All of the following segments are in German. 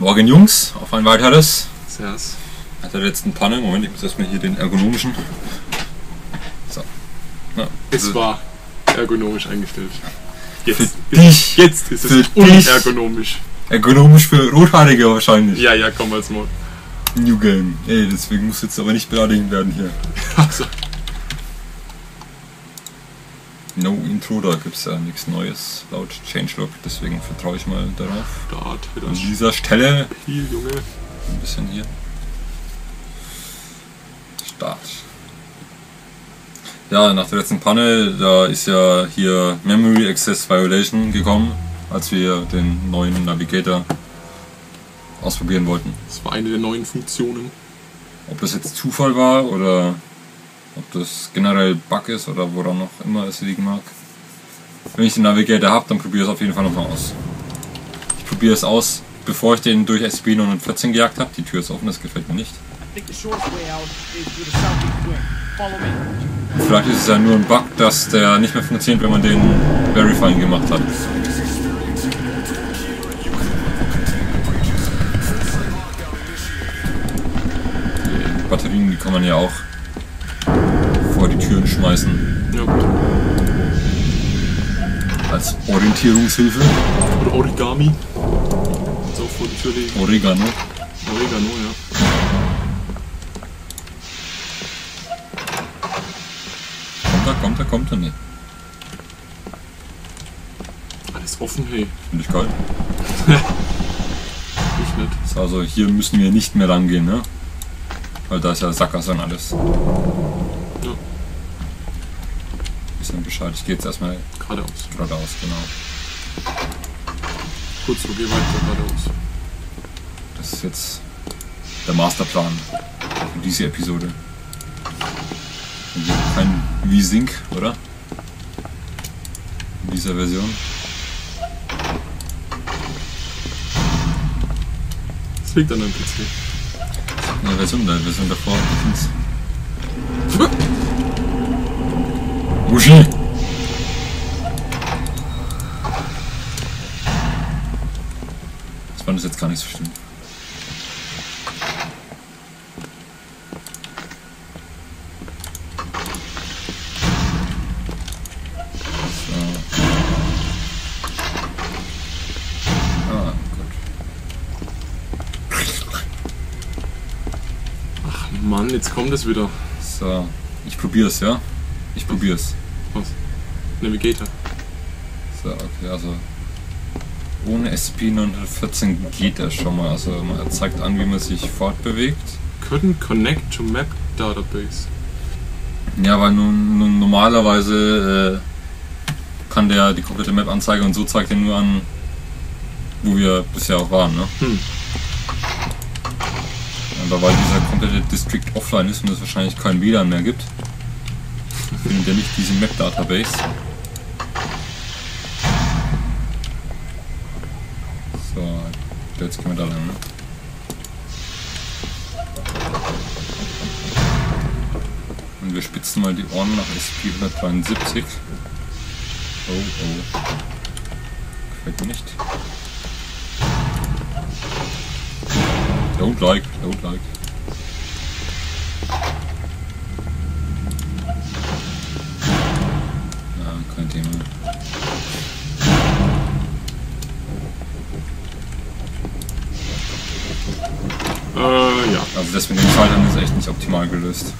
Morgen Jungs, auf ein weiteres. Servus. Nach der letzten Panne, Moment, ich muss erstmal hier den ergonomischen. So. Ja. Es war ergonomisch eingestellt. Jetzt ist es unergonomisch. Ergonomisch für Rothaarige wahrscheinlich. Ja, ja, komm als Mod. New Game. Ey, deswegen muss jetzt aber nicht beleidigt werden hier. Also. No Intro, da gibt es ja nichts Neues laut Changelog, deswegen vertraue ich mal darauf. Start wieder. An dieser Stelle. Viel, Junge. Ein bisschen hier. Start. Ja, nach der letzten Panne, da ist ja hier Memory Access Violation gekommen, als wir den neuen Navigator ausprobieren wollten. Das war eine der neuen Funktionen. Ob das jetzt Zufall war oder ob das generell Bug ist oder woran noch immer es liegen mag. Wenn ich den Navigator habe, dann probiere ich es auf jeden Fall nochmal aus. Ich probiere es aus, bevor ich den durch SCP-914 gejagt habe. Die Tür ist offen, das gefällt mir nicht. Vielleicht ist es ja nur ein Bug, dass der nicht mehr funktioniert, wenn man den Verifying gemacht hat. Die Batterien, die kann man ja auch vor die Türen schmeißen. Ja, gut. Als Orientierungshilfe. Oder Origami. So vor die Tür legen. Oregano. Oregano, ja. Kommt er nicht. Alles offen, hey. Finde ich geil. Ich nicht. Also hier müssen wir nicht mehr lang gehen, ne? Weil da ist ja Sackgasse und alles. Ja. Bisschen Bescheid, ich gehe jetzt erstmal geradeaus. Geradeaus, genau. Kurz so, geh weiter geradeaus. Das ist jetzt der Masterplan für diese Episode. Kein V-Sync, oder? In dieser Version. Das liegt an deinem PC. In der Version, davor. Wushi! Das fand ich jetzt gar nicht so schlimm. Mann, jetzt kommt es wieder. So, ich probier's, ja? Ich probier's. Was? Navigator. So, okay, also ohne SCP-914 geht das schon mal. Also man zeigt an, wie man sich fortbewegt. Couldn't connect to map database. Ja, weil nun normalerweise kann der die komplette Map anzeigen und so zeigt er nur an, wo wir bisher auch waren, ne? Hm. Aber weil dieser komplette District offline ist und es wahrscheinlich kein WLAN mehr gibt, findet er nicht diese Map-Database. So, jetzt gehen wir da lang, ne? Und wir spitzen mal die Ohren nach SCP-173. Oh, oh. Gefällt mir nicht. Don't like. Ja, kein Thema. Ja. Also das mit dem Schaltern ist echt nicht optimal gelöst.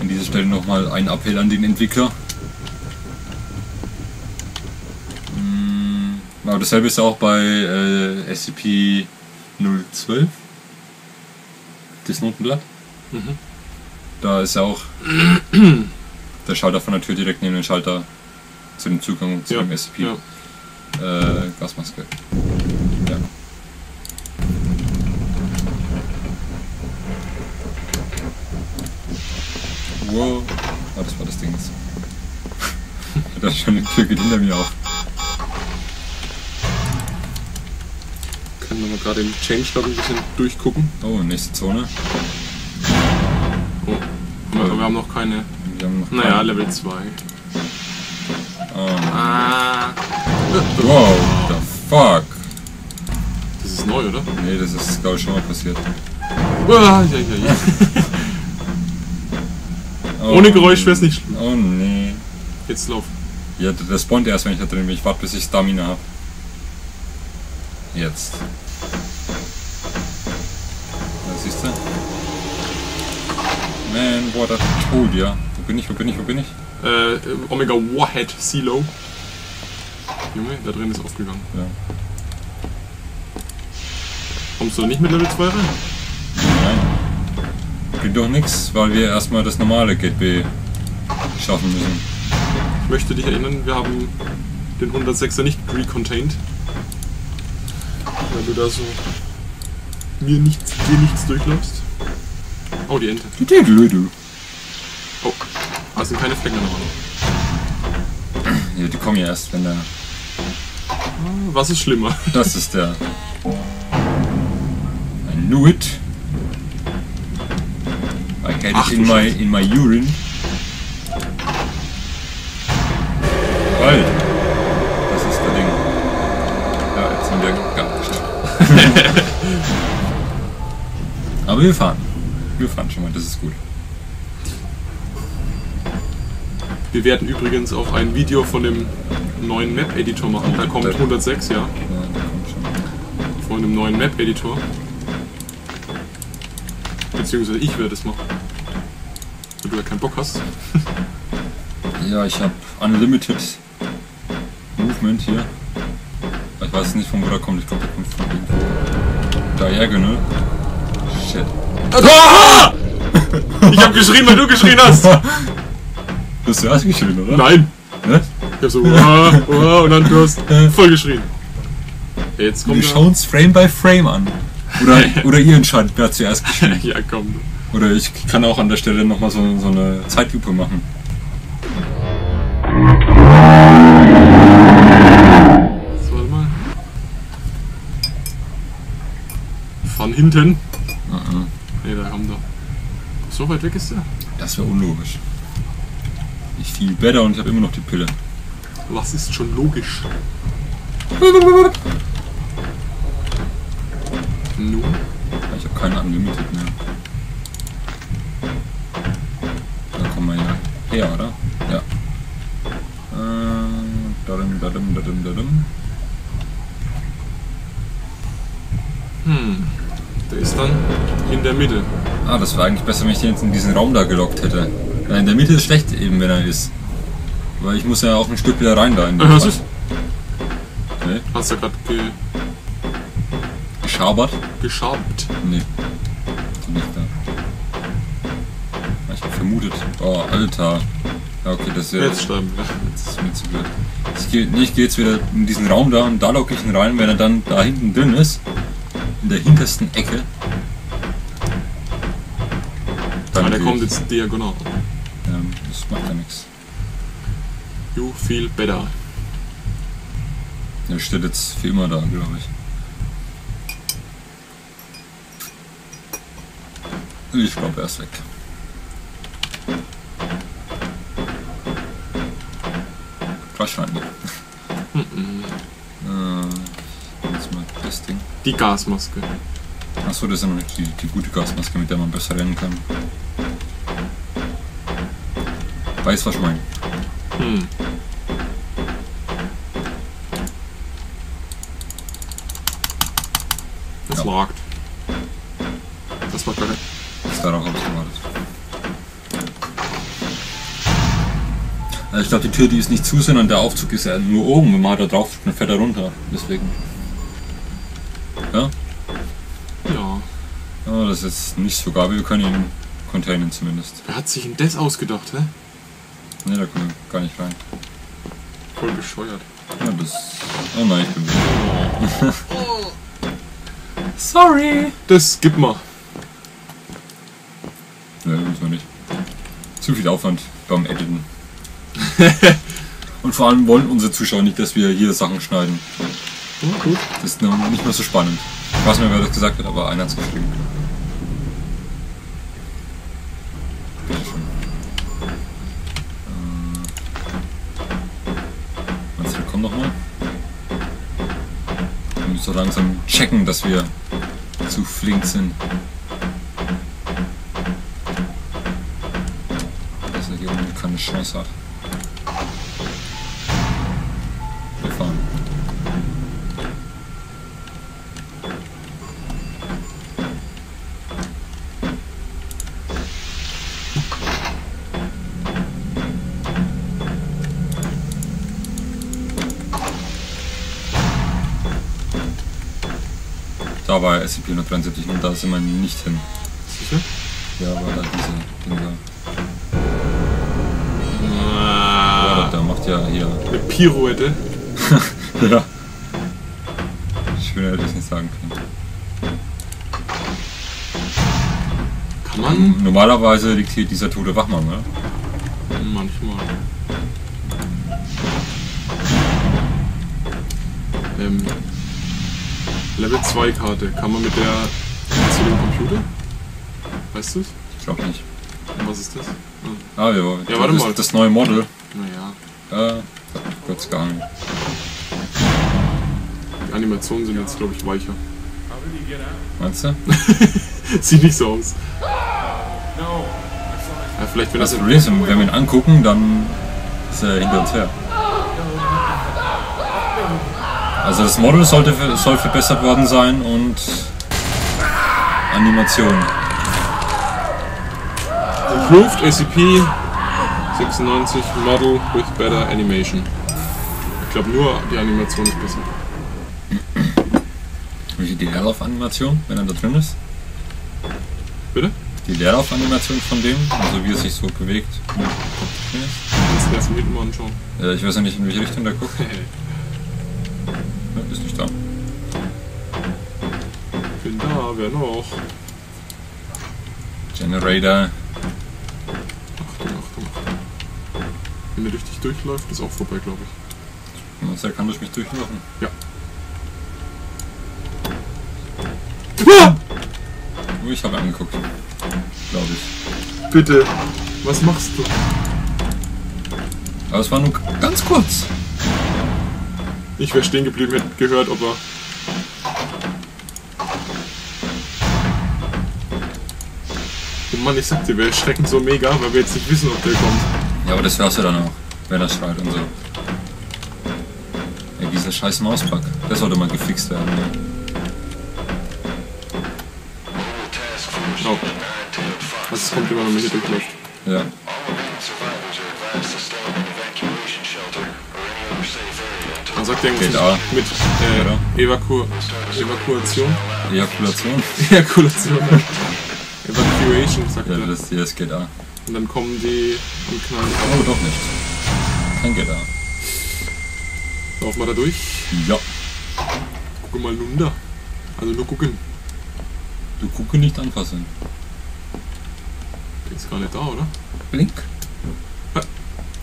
An dieser Stelle nochmal ein Appell an den Entwickler. Aber dasselbe ist auch bei SCP 012, das Notenblatt. Mhm. Da ist ja auch der Schalter von der Tür direkt neben dem Schalter zu dem Zugang zu, ja, dem SCP. Ja. Gasmaske. Ja. Wow. Ah, das war das Ding jetzt. Da ist schon eine Tür, geht hinter mir auf. Wenn wir gerade im Changelog ein bisschen durchgucken. Oh, nächste Zone. Oh, wir haben noch keine. Naja, Level 2. Wow, the fuck. Das ist neu, oder? Nee, das ist, glaube ich, schon mal passiert. Ja, ja, ja. Oh, ohne Geräusch wäre es nicht schlimm. Oh nee. Jetzt lauf. Ja, das spawnt erst, wenn ich da drin bin. Ich warte, bis ich Stamina habe. Jetzt. Da siehst du. Man, boah, das tut ja. Wo bin ich? Omega Warhead Silo. Junge, da drin ist aufgegangen. Ja. Kommst du nicht mit Level 2 rein? Nein. Geht doch nichts, weil wir erstmal das normale GP schaffen müssen. Ich möchte dich erinnern, wir haben den 106er nicht recontained. Weil du da so mir nichts durchläufst. Oh, die Ente. Oh, da sind keine Flecken noch. Ja, die kommen ja erst, wenn der... Was ist schlimmer? Das ist der... Do it. I get it in my urine. Alter, das ist das Ding. Ja, jetzt sind wir ganz schnell. Aber wir fahren. Wir fahren schon mal, das ist gut. Wir werden übrigens auch ein Video von dem neuen Map-Editor machen. Da kommt 106, ja. Von dem neuen Map-Editor. Beziehungsweise ich werde es machen. Wenn du ja keinen Bock hast. Ja, ich habe Unlimited Movement hier. Ich weiß nicht, von wo der kommt. Ich glaube, der kommt von irgendwo. Diagonal. Shit. Ah! Ich habe geschrien, weil du geschrien hast. Hast du erst geschrien, oder? Nein. Ne? Ich habe so und dann du hast voll geschrien. Jetzt kommt wir schauen uns Frame by Frame an. Oder ihr entscheidet, wer zuerst geschrieben. Ja, komm. Oder ich kann auch an der Stelle nochmal so eine Zeitlupe machen. So, warte mal. Von hinten? Ne, da kommt er. So weit weg ist der? Das wäre unlogisch. Ich viel besser und ich habe immer noch die Pille. Was ist schon logisch? No. Ich habe keine Unlimited mehr. Da kommen wir ja her, oder? Ja. Der ist dann in der Mitte. Ah, das wäre eigentlich besser, wenn ich den jetzt in diesen Raum da gelockt hätte. Weil in der Mitte ist schlecht eben, wenn er ist. Weil ich muss ja auch ein Stück wieder rein da in den Hörst du? Okay. Hast du gerade geschabert? Geschabt? Nee. Nicht da. Ich hab vermutet. Oh, Alter. Ja, okay, das ist ja... Jetzt sterben. Jetzt ist mir zu blöd. Ich geh jetzt wieder in diesen Raum da und da lock ich ihn rein, wenn er dann da hinten drin ist. In der hintersten Ecke. Dann der kommt jetzt diagonal. Das macht ja nichts. You feel better. Der steht jetzt für immer da, glaube ich. Ich glaube, er ist weg. Wahrscheinlich. Ich nehme jetzt mal das Ding. Die Gasmaske. Achso, das ist immer noch die gute Gasmaske, mit der man besser rennen kann. Weiß, was ich meine. Das ja. Lagt. Das war gerade. Darauf habe ich gewartet. Also ich glaube, die Tür, die ist nicht zu, sondern der Aufzug ist ja nur oben. Wenn man da drauf fährt, dann fährt er runter. Deswegen. Ja? Ja. Oh, das ist jetzt nicht so geil. Wir können ihn containen zumindest. Wer hat sich denn das ausgedacht, hä? Ne, da kommen wir gar nicht rein. Voll bescheuert. Ja, das... Oh nein, ich bin bescheuert. Oh. Sorry! Das gibt mal. Ne, müssen wir nicht. Zu viel Aufwand beim Editen. Und vor allem wollen unsere Zuschauer nicht, dass wir hier Sachen schneiden. Oh, gut. Das ist nicht mehr so spannend. Ich weiß nicht mehr, wer das gesagt hat, aber einer hat es geschrieben. Meinst du, der kommt nochmal? die so langsam checken, dass wir zu flink sind. Dass er hier unten keine Chance hat. Wir fahren. Da war SCP-173 und da sind wir nicht hin. Sicher? Ja, aber da diese Dinger. Ja, da macht ja hier. Eine Pirouette. Ja. Schöner hätte ich nicht sagen können. Kann man? Normalerweise liegt hier dieser tote Wachmann, oder? Manchmal. Level 2 Karte, kann man mit der zu dem Computer? Weißt du es? Ich glaube nicht. Und was ist das? Oh. Ah, ja, ja, warte mal. Das neue Model. Naja. Kurz gehangen. Die Animationen sind jetzt, glaube ich, weicher. Meinst du? Sieht nicht so aus. Ja, vielleicht, wenn das Realism, wenn wir ihn angucken, dann ist er hinter uns her. Also das Model soll verbessert worden sein und Animation. Improved SCP-96 Model with better animation. Ich glaube nur die Animation ist besser. Die Leerlauf-Animation, wenn er da drin ist? Bitte? Die Leerlauf-Animation von dem, also wie er sich so bewegt. Kannst du das mit dem anschauen? Ich weiß ja nicht, in welche Richtung der guckt. Ist nicht da. Bin da, wer noch? Generator. Achtung, Achtung, Achtung. Wenn der durch dich durchläuft, ist auch vorbei, glaube ich. Meinst du, er kann durch mich durchlaufen? Ja. Ah! Oh, ich habe angeguckt. Glaube ich. Bitte, was machst du? Aber es war nur ganz kurz. Ich wäre stehen geblieben, hätte gehört, ob er... Oh Mann, ich sag dir, wir erschrecken so mega, weil wir jetzt nicht wissen, ob der kommt. Ja, aber das hörst du dann auch, wenn er schreit und so. Ey, dieser scheiß Mauspack, das sollte mal gefixt werden. Ja. Oh. Was kommt immer, wenn man hier durchläuft? Ja. Man sagt irgendwas mit Evakuation. Ejakulation? Ejakulation. Evacuation sagt er. Ja, das geht A. Und dann kommen die und knallen. Oh, doch nicht. Kein geht A. Laufen wir da durch? Ja. Guck mal runter. Also nur gucken. Du gucken, nicht anfassen. Der ist gar nicht da, oder? Blink. Ja.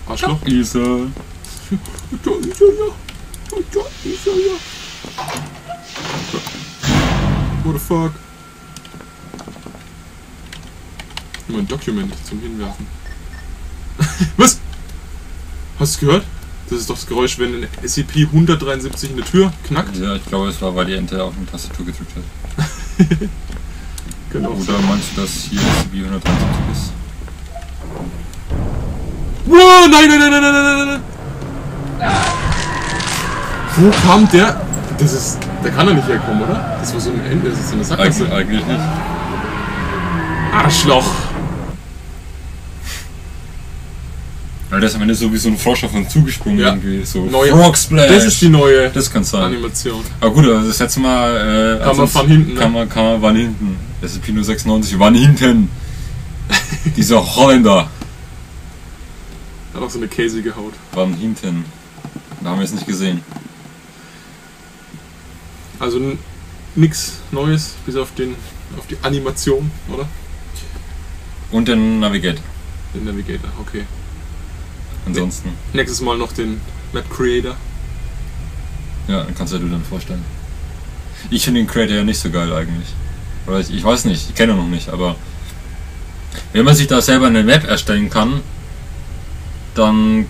Arschloch. Da ist er. Da ist er, ja. What the fuck? Nur ein Dokument zum Hinwerfen. Was? Hast du es gehört? Das ist doch das Geräusch, wenn ein SCP-173 eine Tür knackt. Ja, ich glaube, es war, weil die Ente auf eine Tastatur gedrückt hat. Genau. Oder meinst du, dass hier SCP-173 ist? Wow, nein, nein, nein, nein, nein, nein, nein! Wo kam der? Das ist. Der kann doch nicht herkommen, oder? Das war so ein Ende, das ist so eine Sackgasse. Eigentlich nicht. Arschloch! Weil das am Ende so wie so ein Frosch auf uns zugesprungen, ja. Irgendwie so. Frog Splash! Das ist die neue. Das kann's sein. Animation. Aber gut, also das letzte Mal. Kann man von hinten. Kann man von hinten. SCP-096 wann hinten. Dieser Holländer. Hat auch so eine käsige Haut. Wann hinten. Da haben wir es nicht gesehen. Also nichts Neues, bis auf die Animation, oder? Und den Navigator. Den Navigator, okay. Ansonsten. Nächstes Mal noch den Map Creator. Ja, dann kannst du dir dann vorstellen. Ich finde den Creator ja nicht so geil eigentlich. Oder ich weiß nicht, ich kenne ihn noch nicht, aber wenn man sich da selber eine Map erstellen kann, dann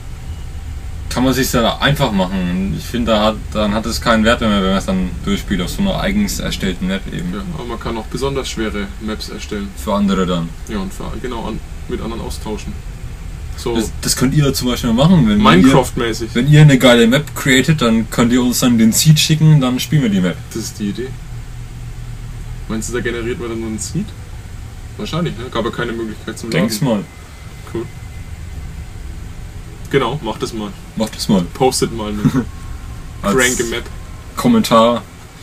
kann man sich da einfach machen. Ich finde, dann hat es keinen Wert mehr, wenn man es dann durchspielt auf so einer eigens erstellten Map eben. Ja, aber man kann auch besonders schwere Maps erstellen. Für andere dann. Ja, und für, genau, mit anderen austauschen. So. Das könnt ihr zum Beispiel machen, wenn Minecraft-mäßig. Wenn ihr eine geile Map createt, dann könnt ihr uns dann den Seed schicken, dann spielen wir die Map. Das ist die Idee. Meinst du, da generiert man dann einen Seed? Wahrscheinlich, ne? Gab ja keine Möglichkeit zum Laden. Denk's mal. Cool. Genau, macht das mal. Macht das mal. Postet mal eine cranke Map. Kommentar.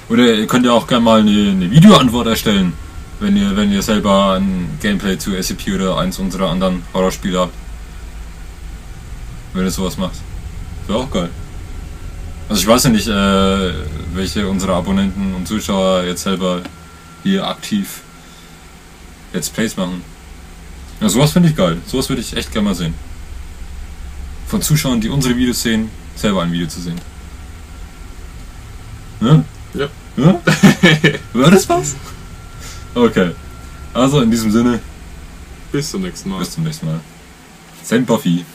Oder ihr könnt ja auch gerne mal eine Videoantwort erstellen, wenn ihr selber ein Gameplay zu SCP oder eins unserer anderen Horrorspiele habt. Wenn ihr sowas macht. Wäre auch geil. Also ich weiß ja nicht, welche unserer Abonnenten und Zuschauer jetzt selber hier aktiv Let's Plays machen. Ja, sowas finde ich geil. Sowas würde ich echt gerne mal sehen. Von Zuschauern, die unsere Videos sehen, selber ein Video zu sehen. Ne? Ja. Ne? War das was? Okay. Also in diesem Sinne. Bis zum nächsten Mal. Bis zum nächsten Mal. Senpachi.